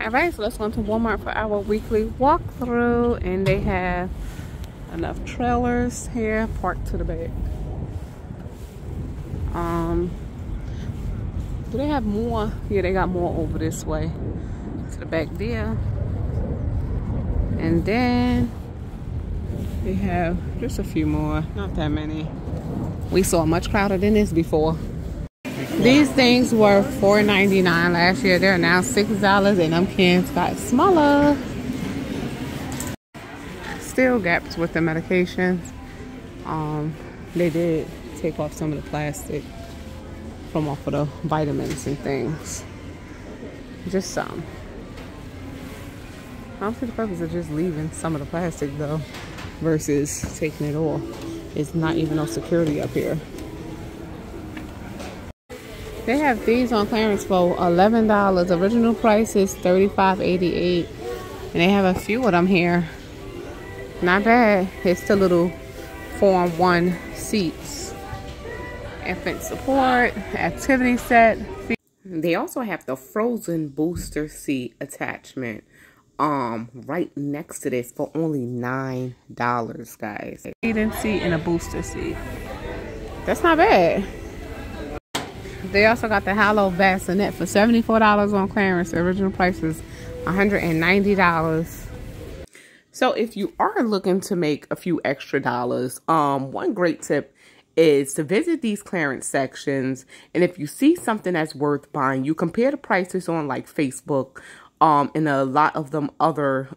Alright, so let's go into Walmart for our weekly walkthrough. And they have enough trailers here parked to the back. Do they have more? Yeah, they got more over this way to the back there. And then they have just a few more, not that many. We saw much crowder than this before. These things were $4.99 last year. They're now $6, and them cans got smaller. Still gaps with the medications. They did take off some of the plastic from off of the vitamins and things. Just some. I don't see the purpose of just leaving some of the plastic though, versus taking it all. It's not even no security up here. They have these on clearance for $11. Original price is $35.88. And they have a few of them here. Not bad. It's the little 4-on-1 seats. Infant support, activity set. They also have the frozen booster seat attachment right next to this for only $9, guys. Feeding seat and a booster seat. That's not bad. They also got the Halo bassinet for $74 on clearance. The original price is $190. So if you are looking to make a few extra dollars, one great tip is to visit these clearance sections. And if you see something that's worth buying, you compare the prices on like Facebook, and a lot of them other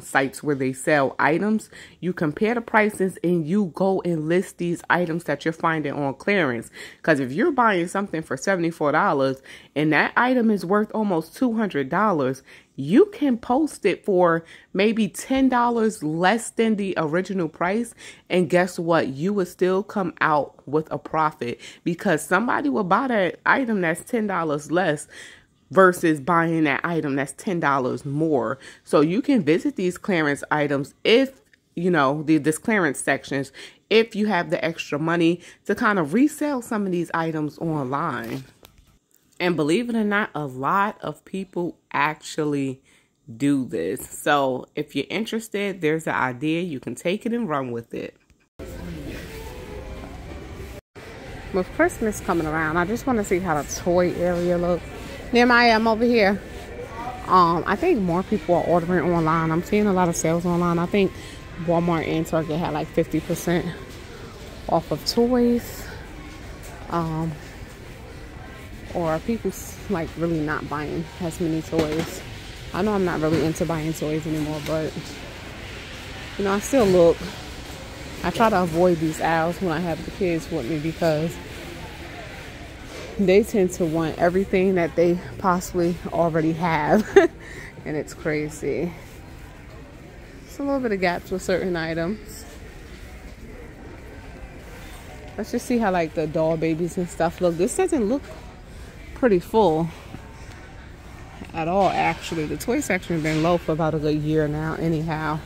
sites where they sell items. You compare the prices and you go and list these items that you're finding on clearance. Because if you're buying something for $74 and that item is worth almost $200, you can post it for maybe $10 less than the original price. And guess what? You would still come out with a profit because somebody will buy that item that's $10 less versus buying that item that's $10 more. So you can visit these clearance items if, you know, this clearance sections, if you have the extra money to kind of resell some of these items online. And believe it or not, a lot of people actually do this. So if you're interested, there's an idea. You can take it and run with it. With Christmas coming around, I just want to see how the toy area looks. Nehemiah, I'm over here. I think more people are ordering online. I'm seeing a lot of sales online. I think Walmart and Target had like 50% off of toys. Or people like really not buying as many toys. I know I'm not really into buying toys anymore, but you know, I still look. I try to avoid these aisles when I have the kids with me because they tend to want everything that they possibly already have. And it's crazy. It's a little bit of gaps with certain items. Let's just see how like the doll babies and stuff look. This doesn't look pretty full at all, actually. The toy section has been low for about a good year now anyhow.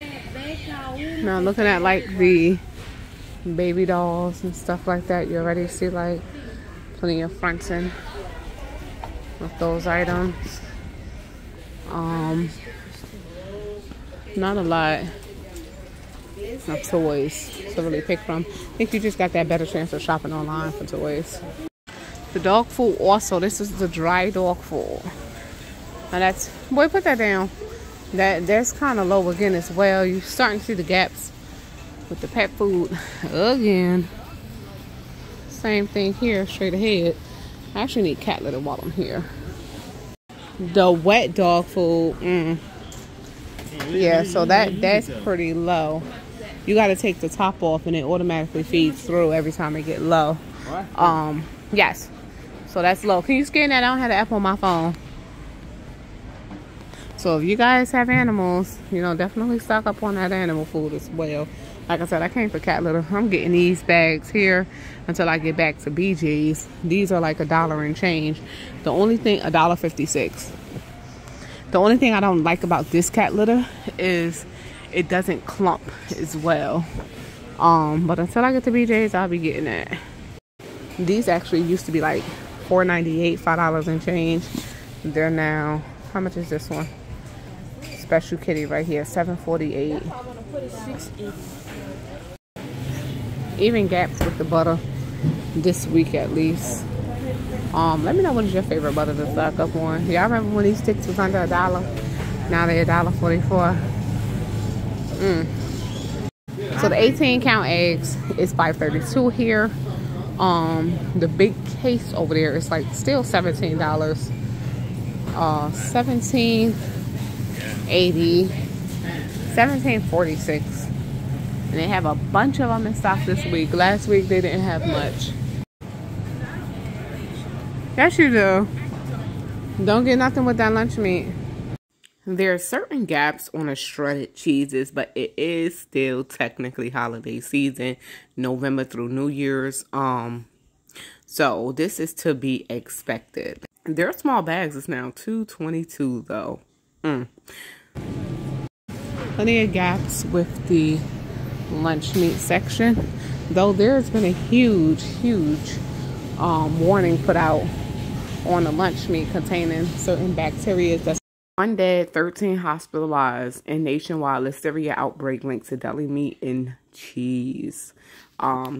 Now looking at like the baby dolls and stuff like that, you already see like plenty of fronting with those items. Not a lot of toys to really pick from. I think you just got that better chance of shopping online for toys. The dog food also, this is the dry dog food. Now that's, boy, put that down. That's kind of low again as well. You're starting to see the gaps with the pet food again. Same thing here, straight ahead. I actually need cat litter while I'm here. The wet dog food, yeah, so that's pretty low. You got to take the top off and it automatically feeds through every time it get low. Yes, so that's low. Can you scan that? I don't have the app on my phone. So if you guys have animals, you know, definitely stock up on that animal food as well. Like I said, I came for cat litter. I'm getting these bags here until I get back to BJ's. These are like $1 and change. The only thing, $1.56. The only thing I don't like about this cat litter is it doesn't clump as well. But until I get to BJ's, I'll be getting that. These actually used to be like $4.98, $5 and change. They're now How much is this one? Special Kitty right here, $7.48. Even gaps with the butter this week at least. Let me know what is your favorite butter to stock up on. Y'all remember when these sticks was under $1? Now they're $1.44. So the 18-count eggs is $5.32 here. The big case over there is like still $17. $17.80, $17.46. And they have a bunch of them in stock this week. Last week they didn't have much. Yes, you do. Don't get nothing with that lunch meat. There are certain gaps on the shredded cheeses, but it is still technically holiday season, November through New Year's. So this is to be expected. Their small bags is now $2.22 though. Plenty of gaps with the lunch meat section, though there's been a huge warning put out on the lunch meat containing certain bacteria. That's one dead, 13 hospitalized, and nationwide listeria outbreak linked to deli meat and cheese.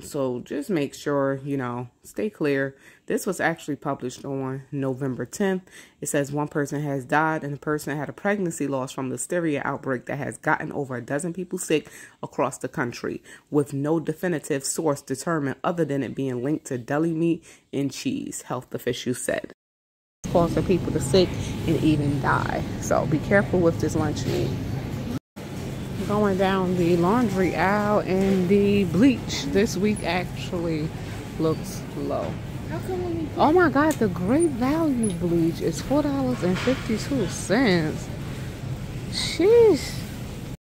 So just make sure, you know, stay clear. This was actually published on November 10th. It says one person has died and the person had a pregnancy loss from listeria outbreak that has gotten over a dozen people sick across the country, with no definitive source determined other than it being linked to deli meat and cheese, health officials said. Causing people to sick and even die. So be careful with this lunch meat. Going down the laundry aisle, and the bleach this week actually looks low. Oh my God, the Great Value bleach is $4.52. Sheesh.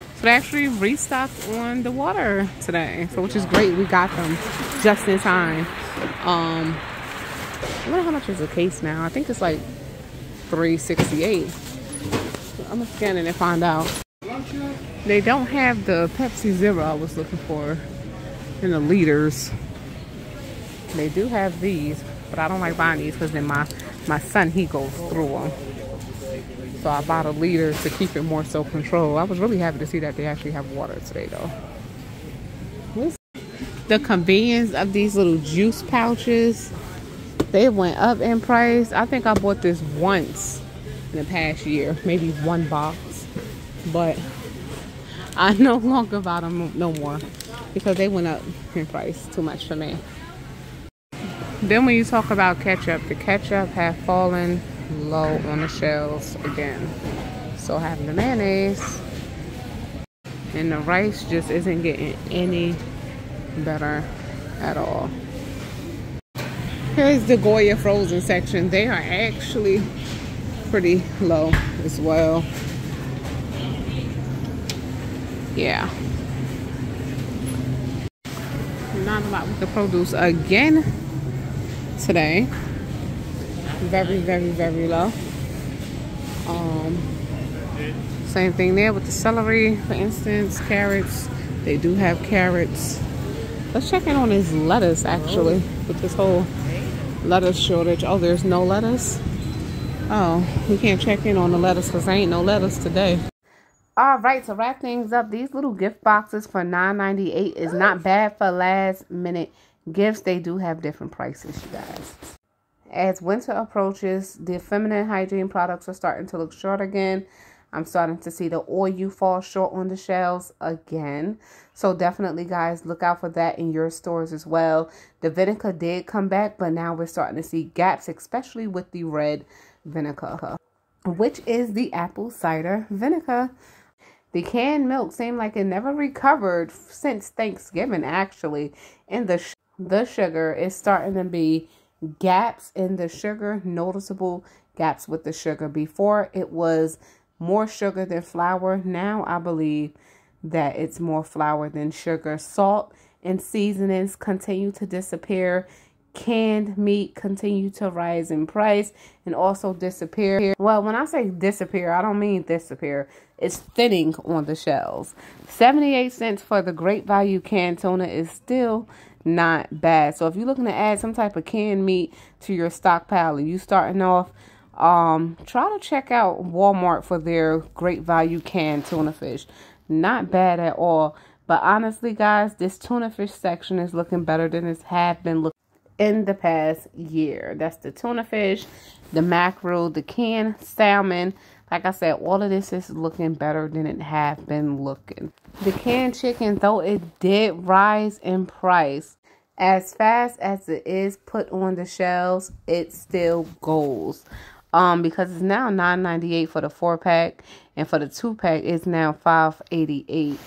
So they actually restocked on the water today, so which is great. We got them just in time. I wonder how much is the case now. I think it's like $3.68. I'm gonna scan it and find out. They don't have the Pepsi Zero I was looking for in the liters. They do have these, but I don't like buying these because then my son, he goes through them. So I bought a liter to keep it more so controlled. I was really happy to see that they actually have water today though. The convenience of these little juice pouches, they went up in price. I think I bought this once in the past year, maybe one box, but I no longer buy them no more because they went up in price too much for me. Then when you talk about ketchup, the ketchup have fallen low on the shelves again. So having the mayonnaise, and the rice just isn't getting any better at all. Here's the Goya frozen section. They are actually pretty low as well. Yeah. Not a lot with the produce again today. Very low. Same thing there with the celery, for instance, carrots. They do have carrots. Let's check in on this lettuce actually, with this whole lettuce shortage. Oh, there's no lettuce. Oh, we can't check in on the lettuce because there ain't no lettuce today. All right, to wrap things up, these little gift boxes for $9.98 is not bad for last minute gifts. They do have different prices, you guys. As winter approaches, the feminine hygiene products are starting to look short again. I'm starting to see the Or You fall short on the shelves again. So definitely, guys, look out for that in your stores as well. The vinegar did come back, but now we're starting to see gaps, especially with the red vinegar, which is the apple cider vinegar. The canned milk seemed like it never recovered since Thanksgiving, actually. And the sugar is starting to be gaps in the sugar, noticeable gaps with the sugar. Before, it was more sugar than flour. Now I believe that it's more flour than sugar. Salt and seasonings continue to disappear. Canned meat continue to rise in price and also disappear. Well, when I say disappear, I don't mean disappear. It's thinning on the shelves. 78 cents for the Great Value canned tuna is still not bad. So if you're looking to add some type of canned meat to your stockpile and you starting off Try to check out Walmart for their Great Value canned tuna fish. Not bad at all. But honestly, guys, this tuna fish section is looking better than it had been looking in the past year. That's the tuna fish, the mackerel, the canned salmon. Like I said, all of this is looking better than it had been looking. The canned chicken, though it did rise in price, as fast as it is put on the shelves, it still goes. Because it's now $9.98 for the 4-pack, and for the 2-pack it's now $5.88.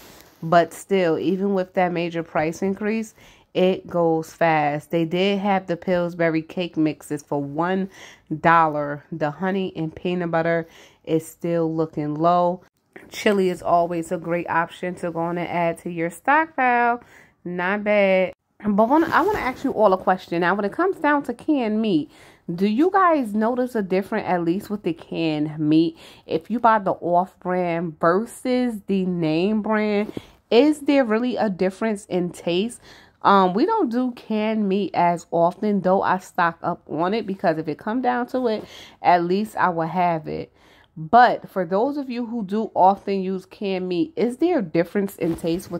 But still, even with that major price increase, it goes fast. They did have the Pillsbury cake mixes for $1. The honey and peanut butter is still looking low. Chili is always a great option to go on and add to your stockpile. Not bad. But I want to ask you all a question. Now, when it comes down to canned meat, do you guys notice a difference, at least with the canned meat, if you buy the off-brand versus the name brand? Is there really a difference in taste? We don't do canned meat as often, though I stock up on it, because if it come down to it, at least I will have it. But for those of you who do often use canned meat, is there a difference in taste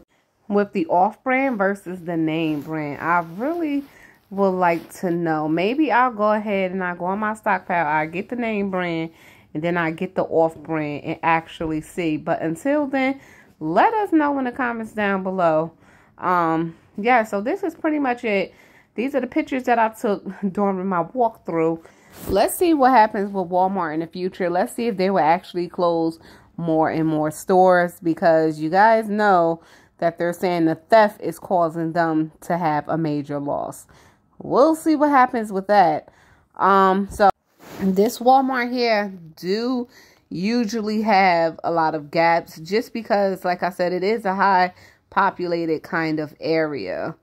with the off-brand versus the name brand? I really would like to know. Maybe I'll go ahead and I go on my stockpile, I get the name brand, and then I get the off-brand and actually see. But until then, let us know in the comments down below. Yeah, so this is pretty much it. These are the pictures that I took during my walkthrough. Let's see what happens with Walmart in the future. Let's see if they will actually close more and more stores, because you guys know that they're saying the theft is causing them to have a major loss. We'll see what happens with that. So this Walmart here do usually have a lot of gaps, just because, like I said, it is a high populated kind of area.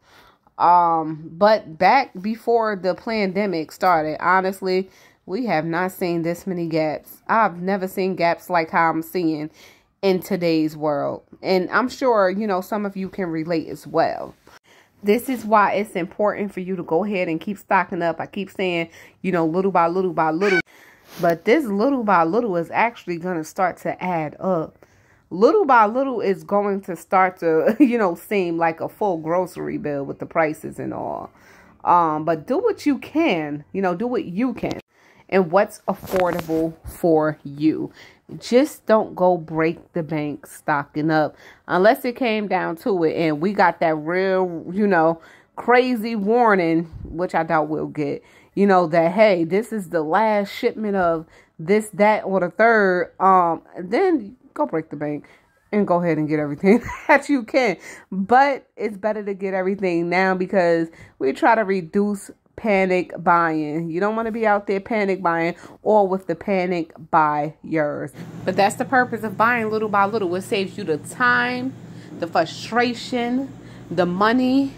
But back before the pandemic started, honestly, we have not seen this many gaps. I've never seen gaps like how I'm seeing in today's world. And I'm sure, you know, some of you can relate as well. This is why it's important for you to go ahead and keep stocking up. I keep saying, you know, little by little by little. But this little by little is actually going to start to add up. Little by little is going to start to, you know, seem like a full grocery bill with the prices and all. But do what you can, you know, do what you can and what's affordable for you. Just don't go break the bank stocking up unless it came down to it. And we got that real, you know, crazy warning, which I doubt we'll get, you know, that, hey, this is the last shipment of this, that, or the third. Then go break the bank and go ahead and get everything that you can. But it's better to get everything now, because we try to reduce panic buying. You don't want to be out there panic buying or with the panic buyers. But that's the purpose of buying little by little. It saves you the time, the frustration, the money,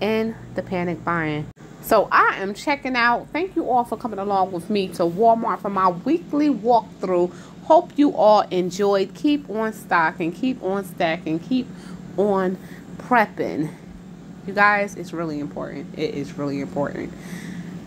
and the panic buying. So I am checking out. Thank you all for coming along with me to Walmart for my weekly walkthrough. Hope you all enjoyed. Keep on stocking, keep on stacking, keep on prepping. You guys, it's really important. It is really important.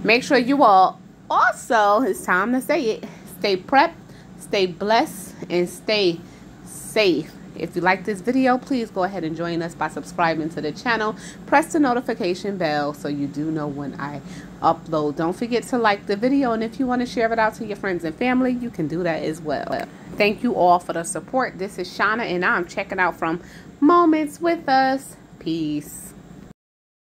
Make sure you all also, it's time to say it, stay prepped, stay blessed, and stay safe. If you like this video, please go ahead and join us by subscribing to the channel. Press the notification bell so you do know when I upload. Don't forget to like the video, and if you want to share it out to your friends and family, you can do that as well. Thank you all for the support. This is Shauna, and I'm checking out from Moments with Us. Peace.